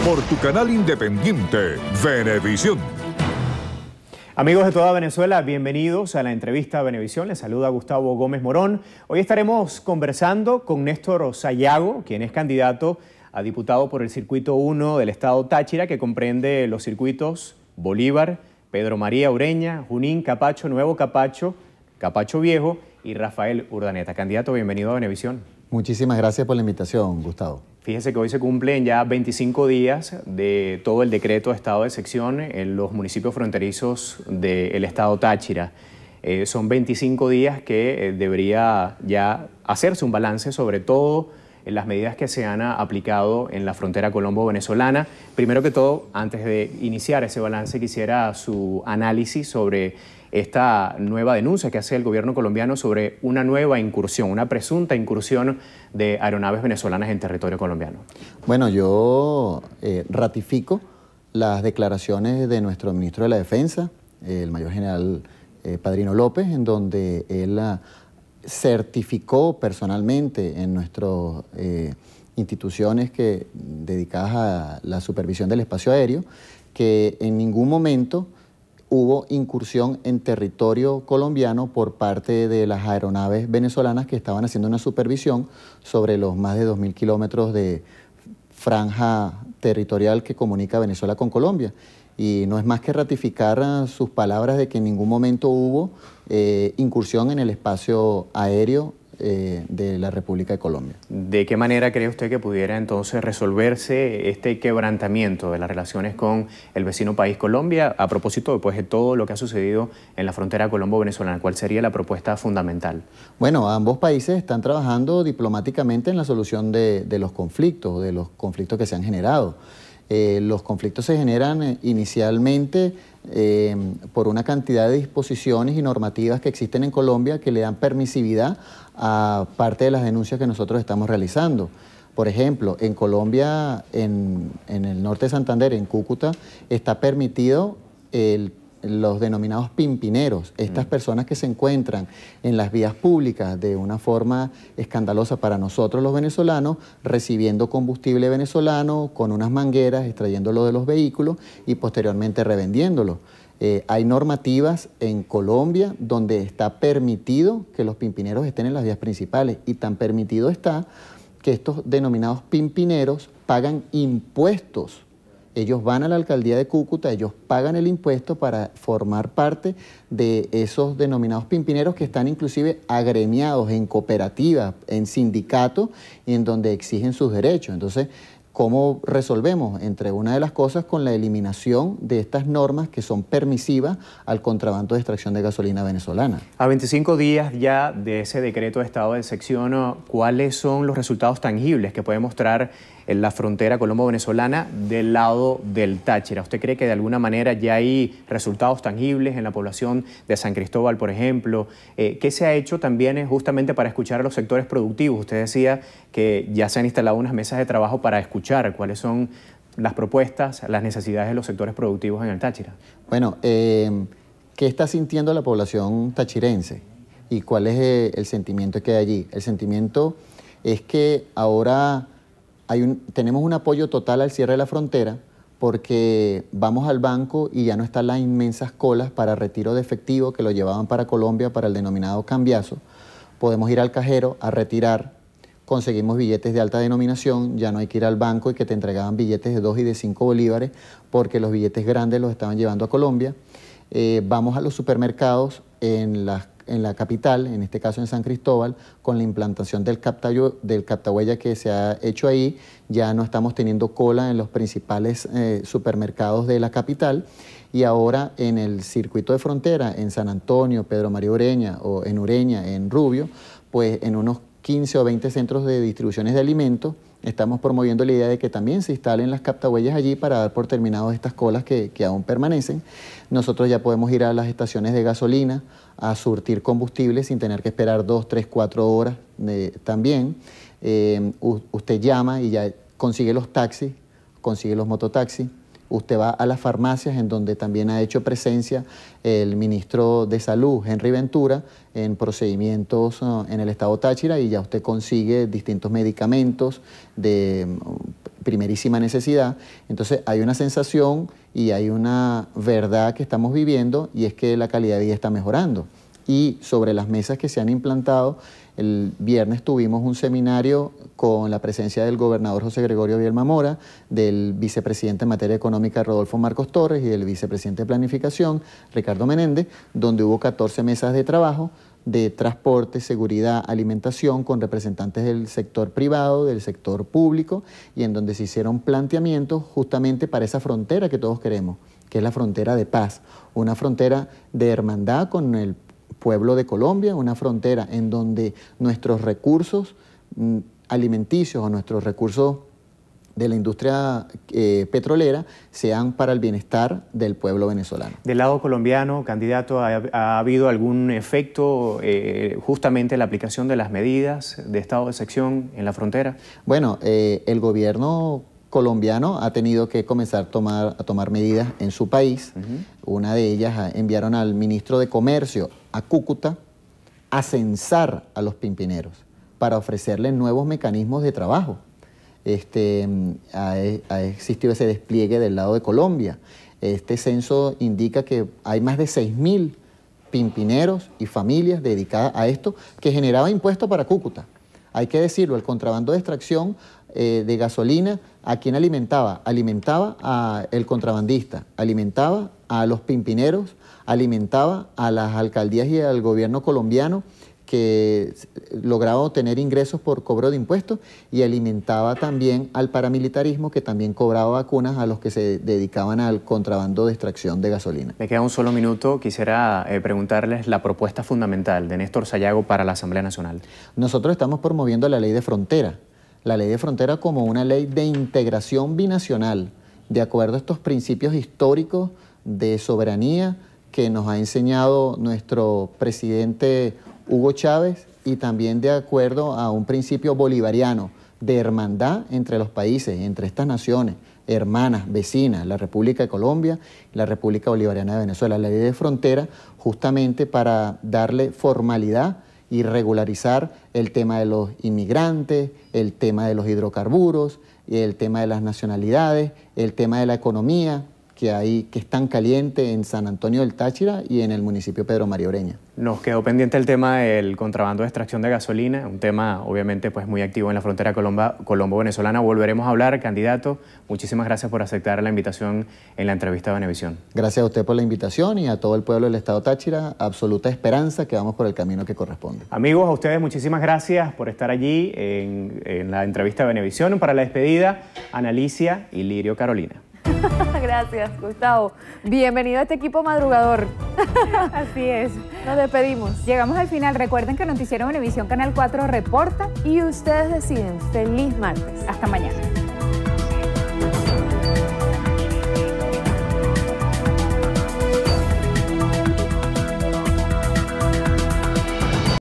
por tu canal independiente, Venevisión. Amigos de toda Venezuela, bienvenidos a la Entrevista Venevisión. Les saluda Gustavo Gómez Morón. Hoy estaremos conversando con Néstor Sayago, quien es candidato a diputado por el Circuito uno del Estado Táchira, que comprende los circuitos Bolívar, Pedro María Ureña, Junín, Capacho, Nuevo Capacho, Capacho Viejo y Rafael Urdaneta. Candidato, bienvenido a Venevisión. Muchísimas gracias por la invitación, Gustavo. Fíjese que hoy se cumplen ya veinticinco días de todo el decreto de estado de excepción en los municipios fronterizos del estado Táchira. Eh, son veinticinco días que eh, debería ya hacerse un balance, sobre todo en las medidas que se han aplicado en la frontera colombo-venezolana. Primero que todo, antes de iniciar ese balance, quisiera su análisis sobre esta nueva denuncia que hace el gobierno colombiano sobre una nueva incursión, una presunta incursión de aeronaves venezolanas en territorio colombiano. Bueno, yo eh, ratifico las declaraciones de nuestro ministro de la Defensa, eh, el mayor general eh, Padrino López, en donde él ah, certificó personalmente en nuestras eh, instituciones que, dedicadas a la supervisión del espacio aéreo, que en ningún momento hubo incursión en territorio colombiano por parte de las aeronaves venezolanas que estaban haciendo una supervisión sobre los más de dos mil kilómetros de franja territorial que comunica Venezuela con Colombia. Y no es más que ratificar sus palabras de que en ningún momento hubo eh, incursión en el espacio aéreo eh, de la República de Colombia. ¿De qué manera cree usted que pudiera entonces resolverse este quebrantamiento de las relaciones con el vecino país Colombia a propósito pues, de todo lo que ha sucedido en la frontera colombo-venezolana? ¿Cuál sería la propuesta fundamental? Bueno, ambos países están trabajando diplomáticamente en la solución de, de los conflictos, de los conflictos que se han generado. Eh, los conflictos se generan inicialmente eh, por una cantidad de disposiciones y normativas que existen en Colombia que le dan permisividad a parte de las denuncias que nosotros estamos realizando. Por ejemplo, en Colombia, en, en el norte de Santander, en Cúcuta, está permitido el, los denominados pimpineros, estas personas que se encuentran en las vías públicas de una forma escandalosa para nosotros los venezolanos, recibiendo combustible venezolano con unas mangueras, extrayéndolo de los vehículos y posteriormente revendiéndolo. Eh, hay normativas en Colombia donde está permitido que los pimpineros estén en las vías principales, y tan permitido está que estos denominados pimpineros pagan impuestos. Ellos van a la alcaldía de Cúcuta, ellos pagan el impuesto para formar parte de esos denominados pimpineros, que están inclusive agremiados en cooperativas, en sindicatos, y en donde exigen sus derechos. Entonces, ¿cómo resolvemos? Entre una de las cosas, con la eliminación de estas normas que son permisivas al contrabando de extracción de gasolina venezolana. A veinticinco días ya de ese decreto de estado de excepción, ¿cuáles son los resultados tangibles que puede mostrar en la frontera colombo-venezolana del lado del Táchira? ¿Usted cree que de alguna manera ya hay resultados tangibles en la población de San Cristóbal, por ejemplo? Eh, ¿Qué se ha hecho también es justamente para escuchar a los sectores productivos? Usted decía que ya se han instalado unas mesas de trabajo para escuchar cuáles son las propuestas, las necesidades de los sectores productivos en el Táchira. Bueno, eh, ¿qué está sintiendo la población tachirense? ¿Y cuál es el sentimiento que hay allí? El sentimiento es que ahora... Hay un, tenemos un apoyo total al cierre de la frontera, porque vamos al banco y ya no están las inmensas colas para retiro de efectivo que lo llevaban para Colombia, para el denominado cambiazo. Podemos ir al cajero a retirar, conseguimos billetes de alta denominación, ya no hay que ir al banco y que te entregaban billetes de dos y de cinco bolívares, porque los billetes grandes los estaban llevando a Colombia. Eh, vamos a los supermercados en las en la capital, en este caso en San Cristóbal, con la implantación del captahuella, del captahuella que se ha hecho ahí, ya no estamos teniendo cola en los principales eh, supermercados de la capital, y ahora en el circuito de frontera, en San Antonio, Pedro María Ureña, o en Ureña, en Rubio, pues en unos quince o veinte centros de distribuciones de alimentos, estamos promoviendo la idea de que también se instalen las captahuellas allí para dar por terminadas estas colas que, que aún permanecen. Nosotros ya podemos ir a las estaciones de gasolina a surtir combustible sin tener que esperar dos, tres, cuatro horas de, también. Eh, usted llama y ya consigue los taxis, consigue los mototaxis. Usted va a las farmacias, en donde también ha hecho presencia el ministro de Salud, Henry Ventura, en procedimientos en el estado Táchira, y ya usted consigue distintos medicamentos de primerísima necesidad. Entonces hay una sensación y hay una verdad que estamos viviendo, y es que la calidad de vida está mejorando. Y sobre las mesas que se han implantado, el viernes tuvimos un seminario con la presencia del gobernador José Gregorio Bielma Mora, del vicepresidente en materia económica Rodolfo Marcos Torres y del vicepresidente de planificación Ricardo Menéndez, donde hubo catorce mesas de trabajo de transporte, seguridad, alimentación, con representantes del sector privado, del sector público, y en donde se hicieron planteamientos justamente para esa frontera que todos queremos, que es la frontera de paz, una frontera de hermandad con el pueblo de Colombia, una frontera en donde nuestros recursos alimenticios o nuestros recursos de la industria eh, petrolera sean para el bienestar del pueblo venezolano. Del lado colombiano, candidato, ¿ha, ha habido algún efecto eh, justamente en la aplicación de las medidas de estado de excepción en la frontera? Bueno, eh, el gobierno colombiano ha tenido que comenzar a tomar, a tomar medidas en su país. Uh-huh. Una de ellas, enviaron al ministro de Comercio a Cúcuta a censar a los pimpineros para ofrecerles nuevos mecanismos de trabajo. Este, ha, ha existido ese despliegue del lado de Colombia. Este censo indica que hay más de seis mil pimpineros y familias dedicadas a esto, que generaba impuestos para Cúcuta. Hay que decirlo, el contrabando de extracción eh, de gasolina, ¿a quién alimentaba? Alimentaba al contrabandista, alimentaba a los pimpineros, alimentaba a las alcaldías y al gobierno colombiano, que lograba obtener ingresos por cobro de impuestos, y alimentaba también al paramilitarismo, que también cobraba vacunas a los que se dedicaban al contrabando de extracción de gasolina. Me queda un solo minuto. Quisiera eh, preguntarles la propuesta fundamental de Néstor Sayago para la Asamblea Nacional. Nosotros estamos promoviendo la ley de frontera, la ley de frontera como una ley de integración binacional, de acuerdo a estos principios históricos de soberanía que nos ha enseñado nuestro presidente Hugo Chávez, y también de acuerdo a un principio bolivariano de hermandad entre los países, entre estas naciones, hermanas, vecinas, la República de Colombia y la República Bolivariana de Venezuela, la ley de frontera, justamente para darle formalidad y regularizar el tema de los inmigrantes, el tema de los hidrocarburos, el tema de las nacionalidades, el tema de la economía, que hay, que es tan caliente en San Antonio del Táchira y en el municipio Pedro María Ureña. Nos quedó pendiente el tema del contrabando de extracción de gasolina, un tema obviamente pues muy activo en la frontera colombo-venezolana. Volveremos a hablar, candidato. Muchísimas gracias por aceptar la invitación en la entrevista de Venevisión. Gracias a usted por la invitación y a todo el pueblo del Estado Táchira. Absoluta esperanza que vamos por el camino que corresponde. Amigos, a ustedes muchísimas gracias por estar allí en, en la entrevista de Venevisión. Para la despedida, Analicia y Lirio Carolina. Gracias, Gustavo. Bienvenido a este equipo madrugador. Así es. Nos despedimos. Llegamos al final. Recuerden que Noticiero Venevisión Canal cuatro reporta y ustedes deciden. Feliz martes. Hasta mañana.